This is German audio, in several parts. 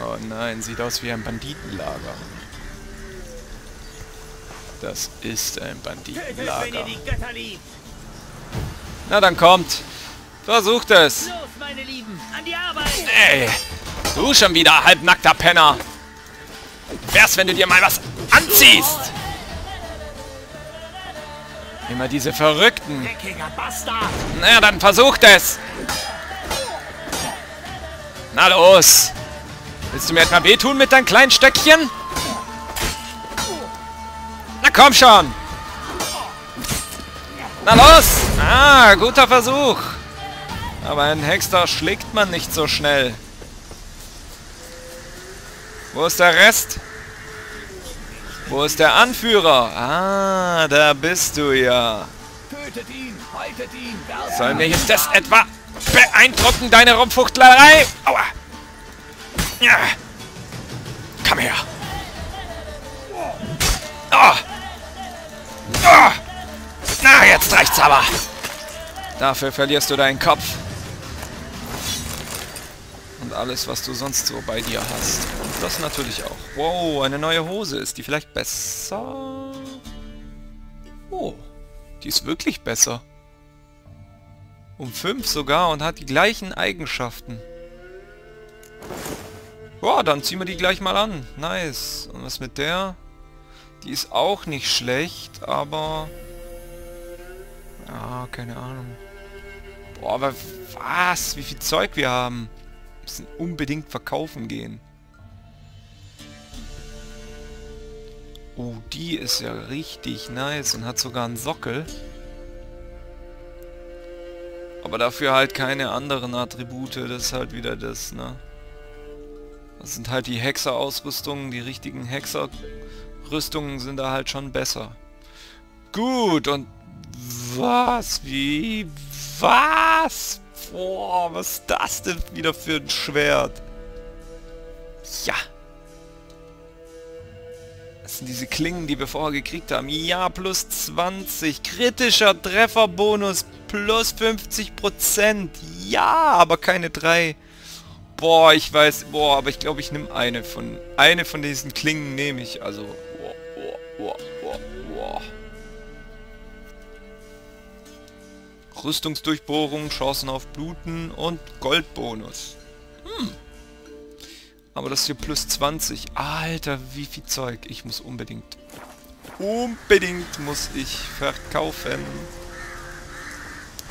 Oh nein, sieht aus wie ein Banditenlager. Das ist ein Banditenlager. Na dann kommt. Versucht es. Los, meine Lieben, an die Arbeit. Ey, du schon wieder, halbnackter Penner. Wär's, wenn du dir mal was anziehst. Immer diese Verrückten. Na dann versucht es. Na los. Willst du mir etwa wehtun mit deinem kleinen Stöckchen? Na komm schon. Na los. Ah, guter Versuch. Aber einen Hexer schlägt man nicht so schnell. Wo ist der Rest? Wo ist der Anführer? Ah, da bist du ja. Tötet ihn, haltet ihn. Soll mich jetzt das etwa beeindrucken, deine Rumfuchtlerei? Aua. Ja. Komm her. Oh. Oh. Na, jetzt reicht's aber. Dafür verlierst du deinen Kopf. Und alles, was du sonst so bei dir hast. Und das natürlich auch. Wow, eine neue Hose. Ist die vielleicht besser? Oh, die ist wirklich besser. Um 5 sogar und hat die gleichen Eigenschaften. Boah, dann ziehen wir die gleich mal an. Nice. Und was mit der? Die ist auch nicht schlecht, aber... Ah, keine Ahnung. Boah, aber was? Wie viel Zeug wir haben. Unbedingt verkaufen gehen. Oh, die ist ja richtig nice und hat sogar einen Sockel. Aber dafür halt keine anderen Attribute, das ist halt wieder das, ne? Das sind halt die Hexer-Ausrüstungen, die richtigen Hexer-Rüstungen sind da halt schon besser. Gut, und was? Wie? Was? Boah, was ist das denn wieder für ein Schwert? Ja. Das sind diese Klingen, die wir vorher gekriegt haben. Ja, plus 20. Kritischer Trefferbonus. Plus 50%. Ja, aber keine 3. Boah, ich weiß. Boah, aber ich glaube, ich nehme eine von... Eine von diesen Klingen nehme ich. Also... Boah, boah, boah, boah, boah. Rüstungsdurchbohrung, Chancen auf Bluten und Goldbonus. Hm. Aber das hier plus 20. Alter, wie viel Zeug. Ich muss unbedingt... Unbedingt muss ich verkaufen.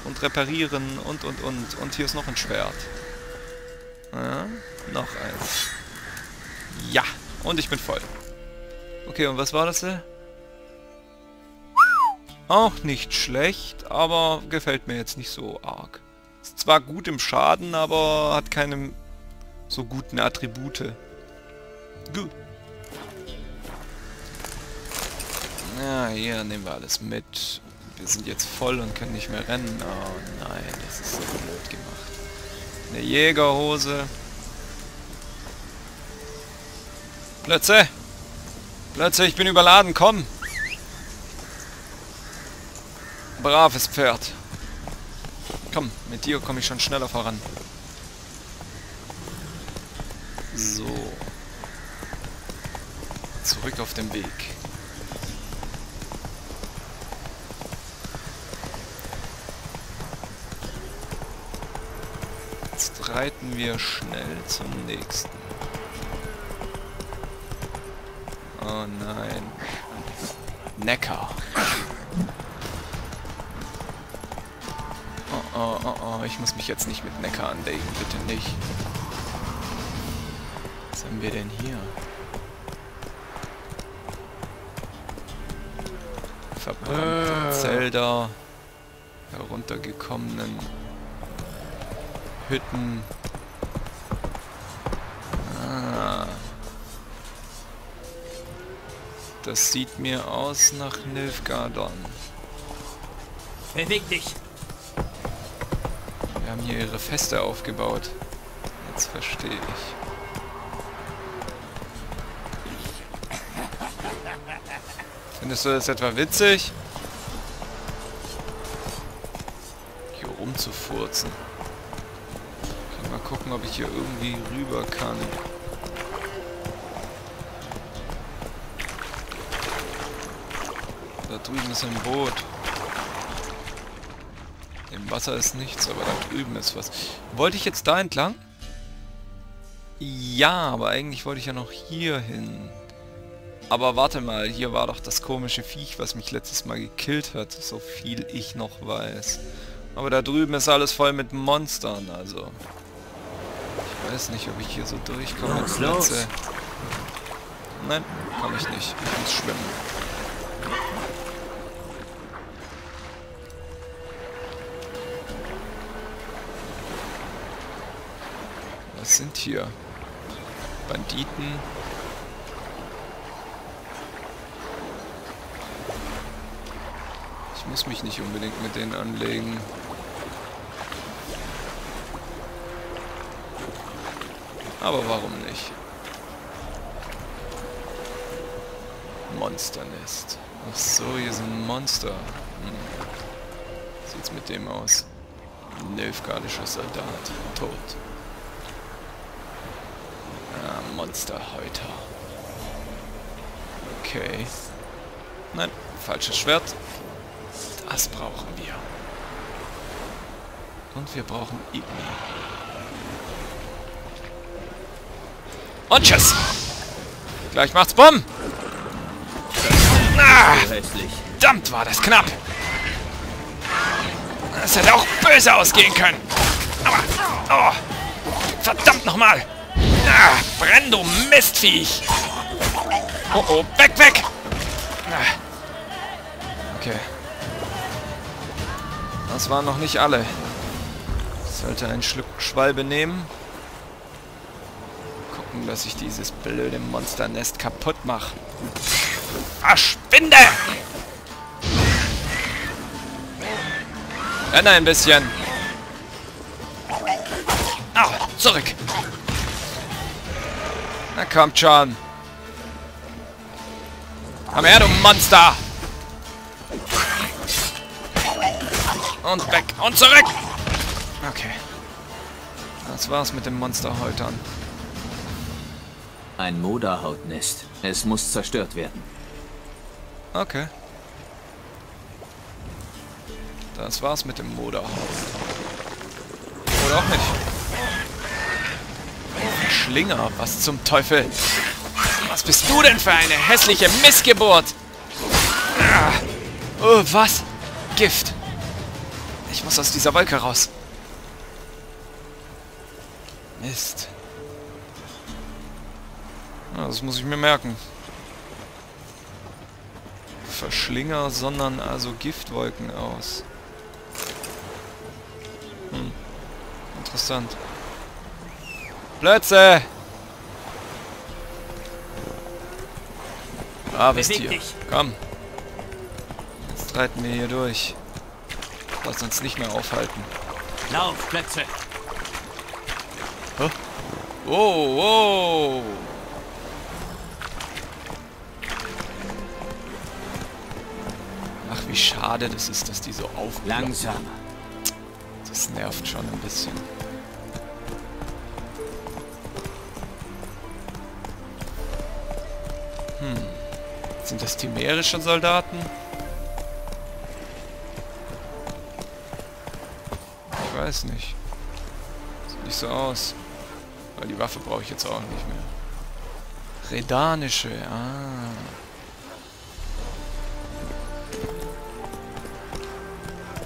Und reparieren und. Und hier ist noch ein Schwert. Ja, noch eins. Ja, und ich bin voll. Okay, und was war das denn? Auch nicht schlecht, aber gefällt mir jetzt nicht so arg. Ist zwar gut im Schaden, aber hat keine so guten Attribute. Gut. Ja, hier nehmen wir alles mit. Wir sind jetzt voll und können nicht mehr rennen. Oh nein, das ist so blöd gemacht. Eine Jägerhose. Plötze! Plötze, ich bin überladen, komm! Braves Pferd. Komm, mit dir komme ich schon schneller voran. So. Zurück auf den Weg. Jetzt reiten wir schnell zum nächsten. Oh nein. Neckar. Oh, oh, oh, ich muss mich jetzt nicht mit Neckar anlegen, bitte nicht. Was haben wir denn hier? Verbrannte Zelda, heruntergekommenen Hütten. Ah. Das sieht mir aus nach Nilfgaard. Beweg dich! Haben hier ihre Feste aufgebaut. Jetzt verstehe ich. Findest du das etwa witzig? Hier rumzufurzen. Ich kann mal gucken, ob ich hier irgendwie rüber kann. drüben ist ein Boot. Im Wasser ist nichts, aber da drüben ist was. Wollte ich jetzt da entlang? Ja, aber eigentlich wollte ich ja noch hier hin. Aber warte mal, hier war doch das komische Viech, was mich letztes Mal gekillt hat, so viel ich noch weiß. Aber da drüben ist alles voll mit Monstern, also... Ich weiß nicht, ob ich hier so durchkomme als Plötze. Nein, kann ich nicht. Ich muss schwimmen. Was sind hier? Banditen? Ich muss mich nicht unbedingt mit denen anlegen. Aber warum nicht? Monsternest. Ach so, hier sind Monster. Hm. Was sieht's mit dem aus? Nilfgaardischer Soldat. Tot. Ah, Monsterhäuter. Okay. Nein, falsches Schwert. Das brauchen wir. Und wir brauchen Igni. Und tschüss! Gleich macht's Bumm! Ah, verdammt, war das knapp! Das hätte auch böse ausgehen können! Aber... Oh, verdammt nochmal! Ah, brenn, du Mistviech! Oh oh, weg, weg! Ah. Okay. Das waren noch nicht alle. Ich sollte einen Schluck Schwalbe nehmen. Dass ich dieses blöde Monsternest kaputt mache. Verschwinde! Renne ein bisschen. Au, zurück. Na kommt schon. Komm her, du Monster! Und weg und zurück! Okay. Das war's mit den Monsterhäutern. Ein Moderhautnest. Es muss zerstört werden. Okay. Das war's mit dem Moderhaut. Oder auch nicht. Verschlinger, was zum Teufel? Was bist du denn für eine hässliche Missgeburt? Oh, was? Gift. Ich muss aus dieser Wolke raus. Mist. Das muss ich mir merken. Verschlinger sondern also Giftwolken aus. Hm. Interessant. Plötze! Ah, bist hier. Komm. Jetzt reiten wir hier durch. Lass uns nicht mehr aufhalten. Lauf, Plötze! Huh? Oh, oh! Wie schade das ist, dass die so aufblasen. Langsam. Das nervt schon ein bisschen. Hm. Sind das timerische Soldaten? Ich weiß nicht. Sieht nicht so aus. Weil die Waffe brauche ich jetzt auch nicht mehr. Redanische, ah.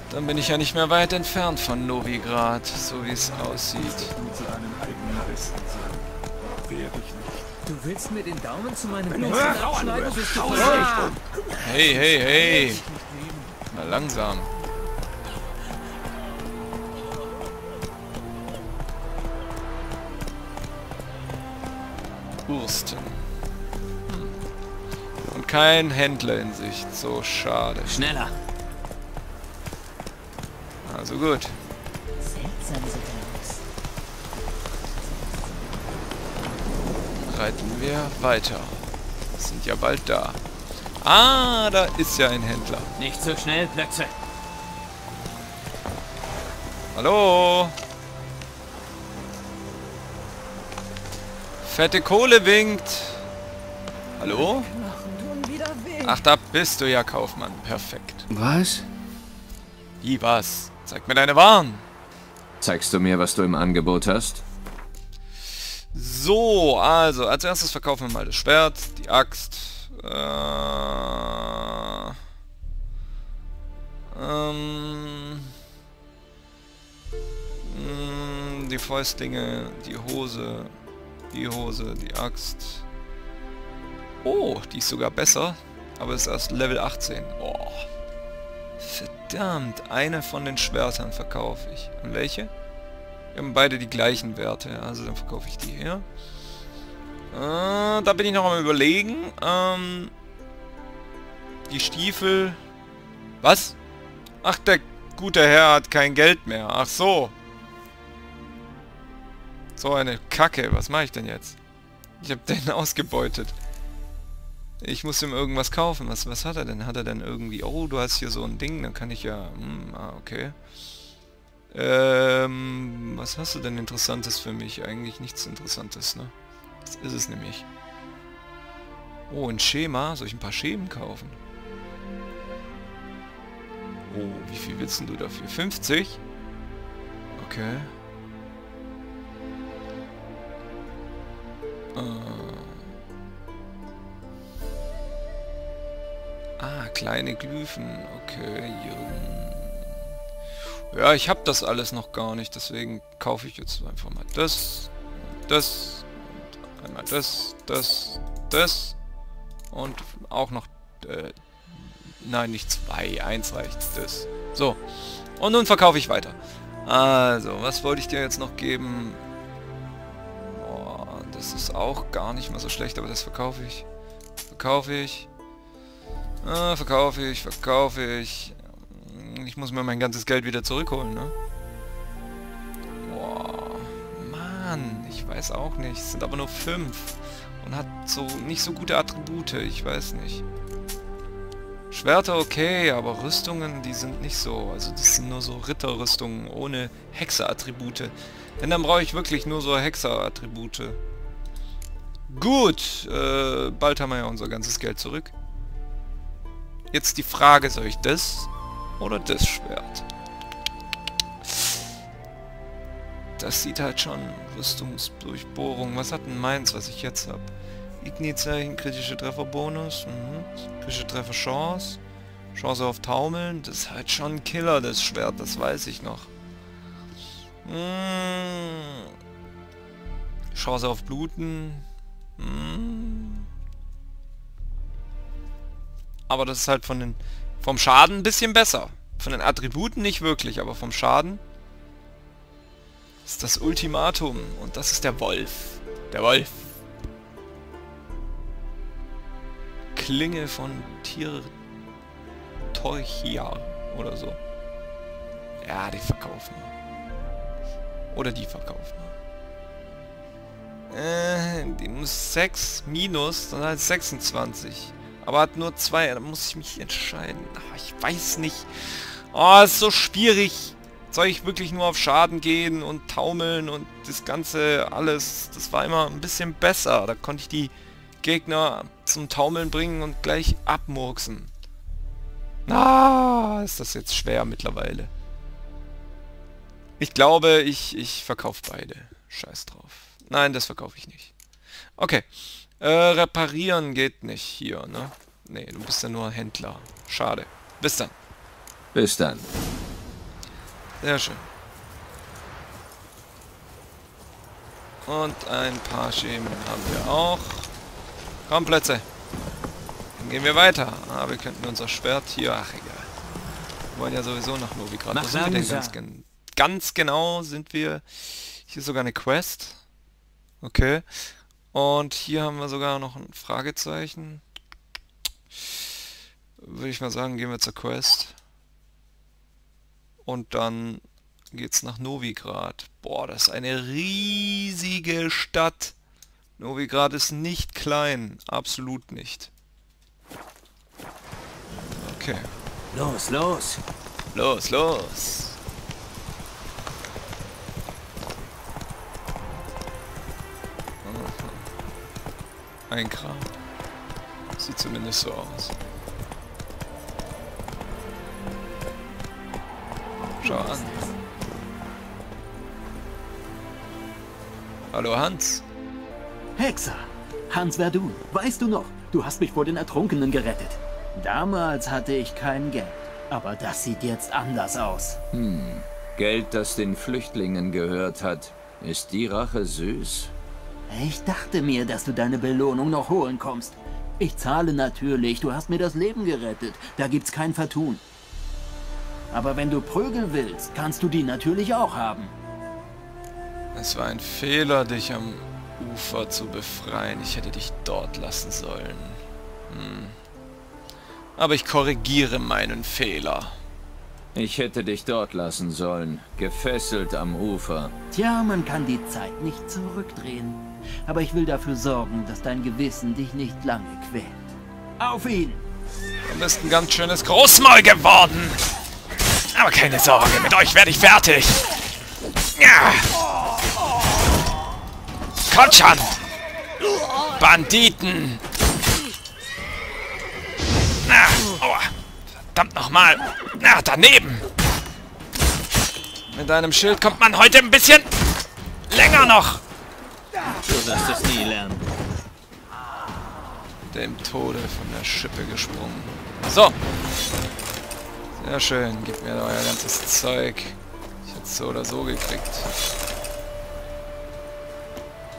Dann bin ich ja nicht mehr weit entfernt von Novigrad, so wie es aussieht. Du willst mir den Daumen zu meinem Messer abschneiden? Hey, hey, hey! Mal langsam. Ursten. Und kein Händler in Sicht, so schade. Schneller! Also gut. Reiten wir weiter. Wir sind ja bald da. Ah, da ist ja ein Händler. Nicht so schnell, Plötze. Hallo. Fette Kohle winkt. Hallo? Ach, da bist du ja, Kaufmann. Perfekt. Was? Wie was? Zeig mir deine Waren. Zeigst du mir, was du im Angebot hast? So, also, als erstes verkaufen wir mal das Schwert, die Axt. Die Fäustlinge, die Hose, die Axt. Oh, die ist sogar besser, aber ist erst Level 18. Oh. Verdammt, eine von den Schwertern verkaufe ich. Und welche? Wir haben beide die gleichen Werte, also dann verkaufe ich die hier. Da bin ich noch am Überlegen. Die Stiefel... Was? Ach, der gute Herr hat kein Geld mehr. Ach so. So eine Kacke. Was mache ich denn jetzt? Ich habe den ausgebeutet. Ich muss ihm irgendwas kaufen. Was hat er denn? Hat er denn irgendwie... Oh, du hast hier so ein Ding. Dann kann ich ja... okay. Was hast du denn Interessantes für mich? Eigentlich nichts Interessantes, ne? Das ist es nämlich. Oh, ein Schema. Soll ich ein paar Schemen kaufen? Oh, wie viel willst denn du dafür? 50? Okay. Kleine Glyphen. Okay, Jürgen. Ja, ich habe das alles noch gar nicht, deswegen kaufe ich jetzt einfach mal das, das, und einmal das, das, das und auch noch... nein, nicht zwei, eins reicht, das. So, und nun verkaufe ich weiter. Also, was wollte ich dir jetzt noch geben? Boah, das ist auch gar nicht mal so schlecht, aber das verkaufe ich. Verkaufe ich. Ich muss mir mein ganzes Geld wieder zurückholen, ne? Boah, Mann, ich weiß auch nicht. Es sind aber nur 5 und hat so nicht so gute Attribute, ich weiß nicht. Schwerter okay, aber Rüstungen, die sind nicht so. Also das sind nur so Ritterrüstungen ohne Hexerattribute. Denn dann brauche ich wirklich nur so Hexerattribute. Gut, bald haben wir ja unser ganzes Geld zurück. Jetzt die Frage, soll ich das oder das Schwert? Das sieht halt schon Rüstungsdurchbohrung. Was hat denn meins, was ich jetzt habe? Igni-Zeichen, kritische Trefferbonus, kritische Trefferchance, Chance auf Taumeln. Das ist halt schon ein Killer, das Schwert, das weiß ich noch. Chance auf Bluten. Aber das ist halt vom Schaden ein bisschen besser. Von den Attributen nicht wirklich, aber vom Schaden ist das Ultimatum. Und das ist der Wolf. Der Wolf. Klinge von Tirteuchia oder so. Ja, die verkaufen wir. Oder die verkaufen wir. Die muss 6 minus, dann halt 26. Aber hat nur 2, da muss ich mich entscheiden. Ach, ich weiß nicht. Oh, ist so schwierig. Soll ich wirklich nur auf Schaden gehen und taumeln und das ganze alles? Das war immer ein bisschen besser. Da konnte ich die Gegner zum Taumeln bringen und gleich abmurksen. Na, ist das jetzt schwer mittlerweile. Ich glaube, ich verkaufe beide. Scheiß drauf. Nein, das verkaufe ich nicht. Okay. Reparieren geht nicht hier, ne? Nee, du bist ja nur Händler. Schade. Bis dann. Bis dann. Sehr schön. Und ein paar Schemen haben wir auch. Komm, Plötze. Dann gehen wir weiter. Ah, wir könnten unser Schwert hier... Ach, egal. Wir wollen ja sowieso nach Novigrad. Was sind wir denn ganz genau sind wir... Hier ist sogar eine Quest. Okay. Und hier haben wir sogar noch ein Fragezeichen. Würde ich mal sagen, gehen wir zur Quest. Und dann geht's nach Novigrad. Boah, das ist eine riesige Stadt. Novigrad ist nicht klein. Absolut nicht. Okay. Los, los. Los, los. Ein Kram. Sieht zumindest so aus. Schau an. Hallo Hans. Hexer. Hans Verdun, weißt du noch? Du hast mich vor den Ertrunkenen gerettet. Damals hatte ich kein Geld. Aber das sieht jetzt anders aus. Hm. Geld, das den Flüchtlingen gehört hat. Ist die Rache süß? Ich dachte mir, dass du deine Belohnung noch holen kommst. Ich zahle natürlich, du hast mir das Leben gerettet. Da gibt's kein Vertun. Aber wenn du Prügel willst, kannst du die natürlich auch haben. Es war ein Fehler, dich am Ufer zu befreien. Ich hätte dich dort lassen sollen. Hm. Aber ich korrigiere meinen Fehler. Ich hätte dich dort lassen sollen, gefesselt am Ufer. Tja, man kann die Zeit nicht zurückdrehen. Aber ich will dafür sorgen, dass dein Gewissen dich nicht lange quält. Auf ihn! Du bist ein ganz schönes Großmaul geworden! Aber keine Sorge, mit euch werde ich fertig! Ja. Kommt schon! Banditen! Na, aua! Verdammt nochmal! Na, daneben! Mit deinem Schild kommt man heute ein bisschen länger noch! Du wirst es nie lernen. Dem Tode von der Schippe gesprungen. So! Sehr schön, gib mir euer ganzes Zeug. Ich hätte es so oder so gekriegt.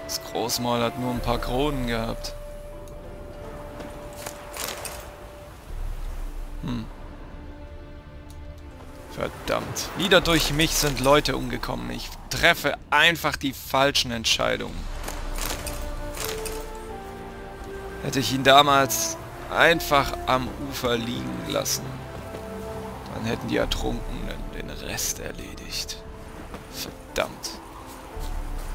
Das Großmaul hat nur ein paar Kronen gehabt. Hm. Verdammt. Wieder durch mich sind Leute umgekommen. Ich treffe einfach die falschen Entscheidungen. Hätte ich ihn damals einfach am Ufer liegen lassen, dann hätten die Ertrunkenen den Rest erledigt. Verdammt.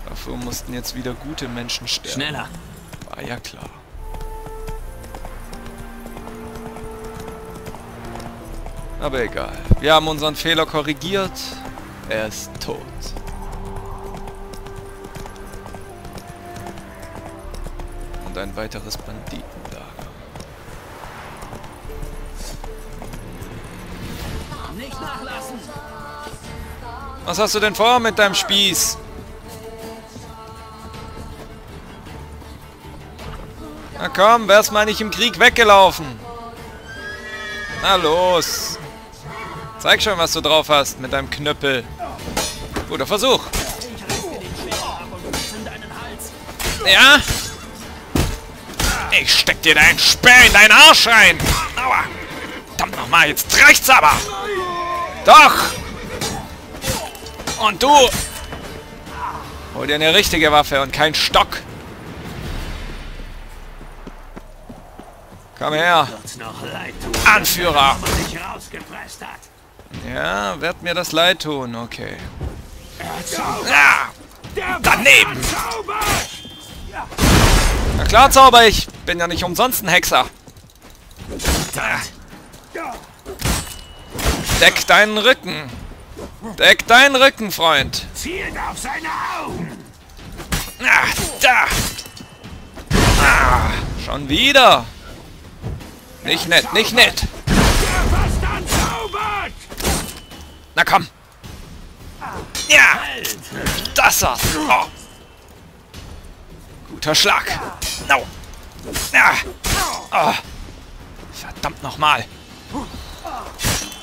Dafür mussten jetzt wieder gute Menschen sterben. Schneller! War ja klar. Aber egal. Wir haben unseren Fehler korrigiert. Er ist tot. Und ein weiteres Banditenlager. Nicht nachlassen! Was hast du denn vor mit deinem Spieß? Na komm, wär's mal nicht im Krieg weggelaufen. Na los! Zeig schon, was du drauf hast mit deinem Knüppel. Guter Versuch. Ja? Ich steck dir deinen Speer in deinen Arsch rein. Aua. Verdammt nochmal, jetzt reicht's aber. Doch. Und du. Hol dir eine richtige Waffe und keinen Stock. Komm her. Anführer. Ja, werd mir das leid tun, okay. Ja, daneben! Na klar, Zauber, ich bin ja nicht umsonst ein Hexer. Deck deinen Rücken. Deck deinen Rücken, Freund. Zielt auf seine Augen. Da. Schon wieder. Nicht nett, nicht nett. Na komm. Ja. Das war's. Oh. Guter Schlag. No. Ja. Oh. Verdammt nochmal.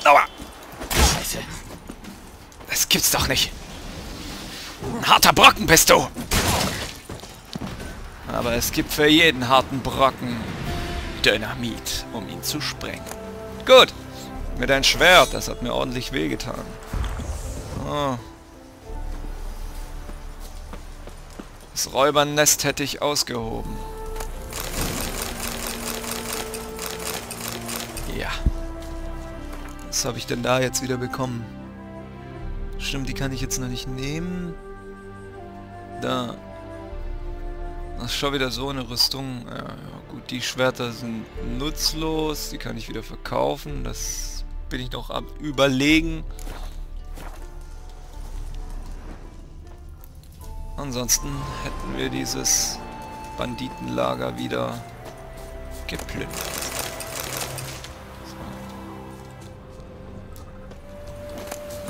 Aua. Scheiße. Das gibt's doch nicht. Ein harter Brocken bist du. Aber es gibt für jeden harten Brocken Dynamit, um ihn zu sprengen. Gut. Mit einem Schwert, das hat mir ordentlich wehgetan. Oh. Das Räubernest hätte ich ausgehoben. Ja. Was habe ich denn da jetzt wieder bekommen? Stimmt, die kann ich jetzt noch nicht nehmen. Da. Das ist schon wieder so eine Rüstung. Ja, gut, die Schwerter sind nutzlos. Die kann ich wieder verkaufen. Das bin ich noch am Überlegen. Ansonsten hätten wir dieses Banditenlager wieder geplündert.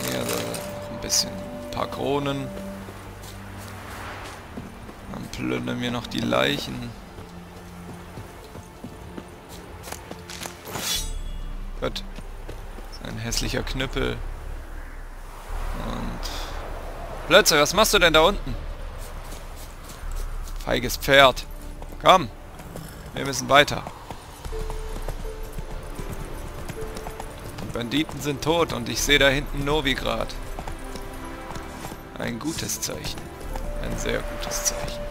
So. Ja, da noch ein bisschen, ein paar Kronen. Dann plündern wir noch die Leichen. Gott, das ist ein hässlicher Knüppel. Und Plötze, was machst du denn da unten? Feiges Pferd. Komm, wir müssen weiter. Die Banditen sind tot und ich sehe da hinten Novigrad. Ein gutes Zeichen. Ein sehr gutes Zeichen.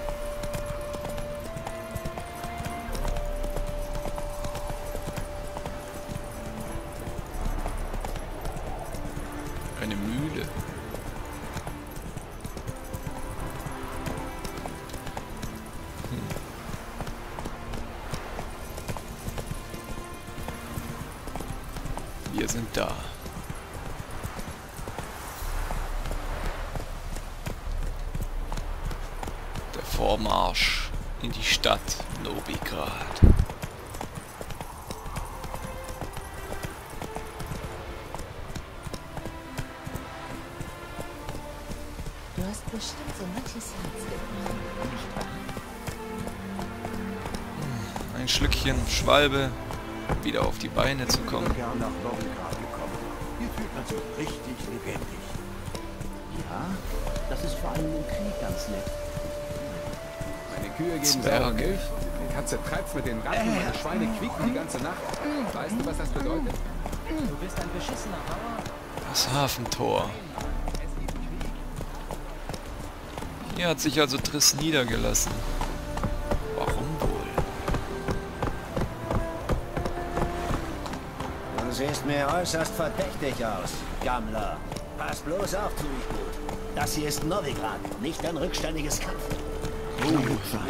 Eine Mühle. Wir sind da. Der Vormarsch in die Stadt Novigrad. Du hast bestimmt so manches Herz gewonnen, nicht wahr? Ein Schlückchen Schwalbe. Wieder auf die Beine zu kommen. Ich bin gern nach Novigrad gekommen. Hier fühlt man sich richtig lebendig. Ja, das ist vor allem im Krieg ganz nett. Meine Kühe geben saure Milch. Die Katze treibt's mit den Ratten, meine Schweine quieken die ganze Nacht. Weißt du, was das bedeutet? Du bist ein beschissener Bauer. Das Hafentor. Hier hat sich also Triss niedergelassen. Du siehst mir äußerst verdächtig aus, Gammler. Pass bloß auf, Zügelgut. Das hier ist Novigrad, nicht ein rückständiges Kampf.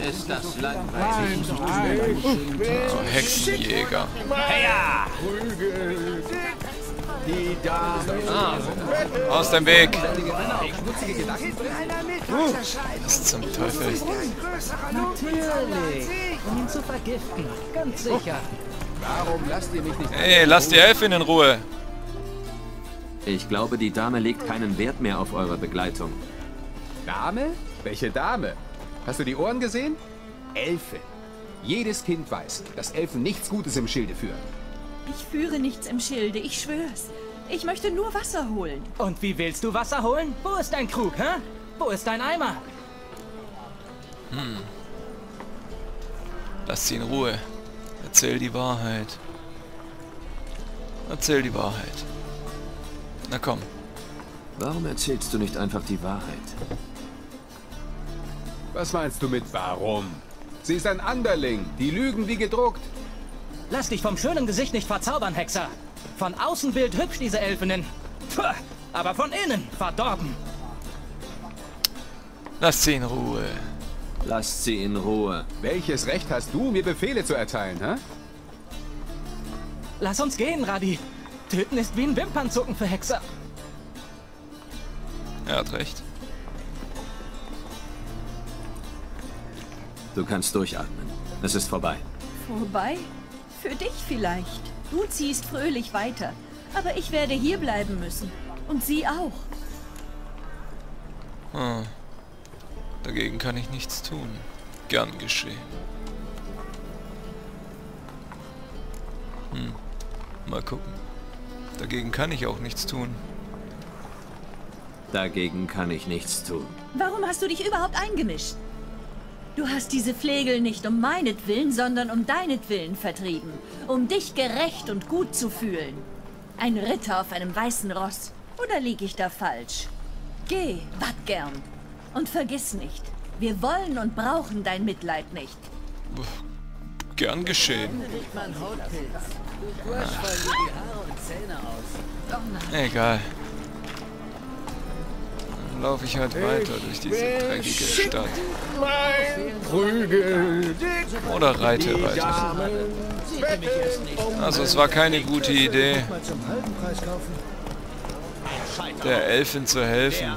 Ist das langweilig. Oh, Hexenjäger. Heya! Die Dame. Aus dem Weg. Was zum Teufel? Natürlich, um ihn zu vergiften, ganz sicher. Warum lasst ihr mich nicht... Hey, lasst die Elfin in Ruhe! Ich glaube, die Dame legt keinen Wert mehr auf eure Begleitung. Dame? Welche Dame? Hast du die Ohren gesehen? Elfe. Jedes Kind weiß, dass Elfen nichts Gutes im Schilde führen. Ich führe nichts im Schilde, ich schwör's. Ich möchte nur Wasser holen. Und wie willst du Wasser holen? Wo ist dein Krug, hä? Wo ist dein Eimer? Hm. Lasst sie in Ruhe. Erzähl die Wahrheit. Erzähl die Wahrheit. Na komm. Warum erzählst du nicht einfach die Wahrheit? Was meinst du mit warum? Sie ist ein Anderling. Die lügen wie gedruckt. Lass dich vom schönen Gesicht nicht verzaubern, Hexer. Von außen wild hübsch, diese Elfinnen. Puh, aber von innen verdorben. Lass sie in Ruhe. Lasst sie in Ruhe. Welches Recht hast du, mir Befehle zu erteilen, hä? Lass uns gehen, Radi. Töten ist wie ein Wimpernzucken für Hexer. Er hat recht. Du kannst durchatmen. Es ist vorbei. Vorbei? Für dich vielleicht. Du ziehst fröhlich weiter. Aber ich werde hier bleiben müssen. Und sie auch. Hm. Dagegen kann ich nichts tun. Gern geschehen. Hm. Mal gucken. Dagegen kann ich auch nichts tun. Dagegen kann ich nichts tun. Warum hast du dich überhaupt eingemischt? Du hast diese Flegel nicht um meinetwillen, sondern um deinetwillen vertrieben. Um dich gerecht und gut zu fühlen. Ein Ritter auf einem weißen Ross. Oder liege ich da falsch? Geh, wad gern. Und vergiss nicht, wir wollen und brauchen dein Mitleid nicht. Gern geschehen. Ach. Egal. Dann laufe ich halt weiter durch diese dreckige Stadt. Oder reite weiter. Also es war keine gute Idee, der Elfin zu helfen.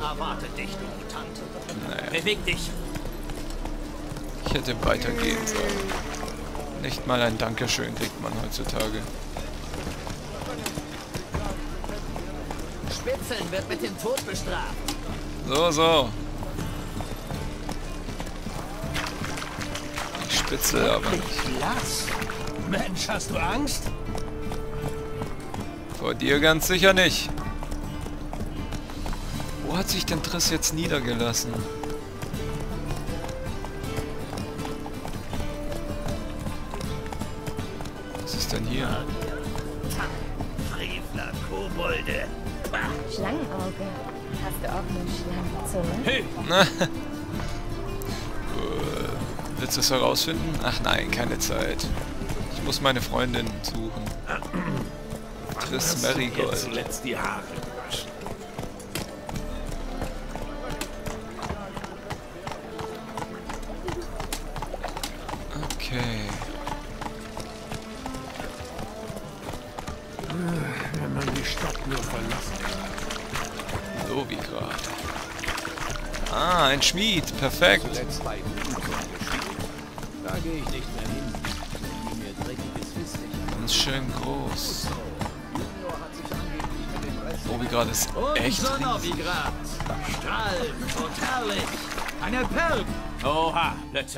Beweg dich. Ich hätte weitergehen sollen. Nicht mal ein Dankeschön kriegt man heutzutage. Spitzeln wird mit dem Tod bestraft. So, so. Ich spitzel aber nicht. Mensch, hast du Angst? Vor dir ganz sicher nicht. Wo hat sich denn Triss jetzt niedergelassen? Was ist denn hier? Frevler, Kobolde. Schlangenauge. Hast du auch eine Schlangenzunge? Willst du es herausfinden? Ach nein, keine Zeit. Ich muss meine Freundin suchen. Triss Merrigold. Zuletzt die Haare gewaschen. Okay. Wenn man die Stadt nur verlassen kann. Novigrad. Ah, ein Schmied. Perfekt. Da gehe ich nicht mehr hin. Ganz schön groß. Novigrad ist echt riesig. Novigrad. Strahlend und herrlich. Eine Perle. Oha, Plötze.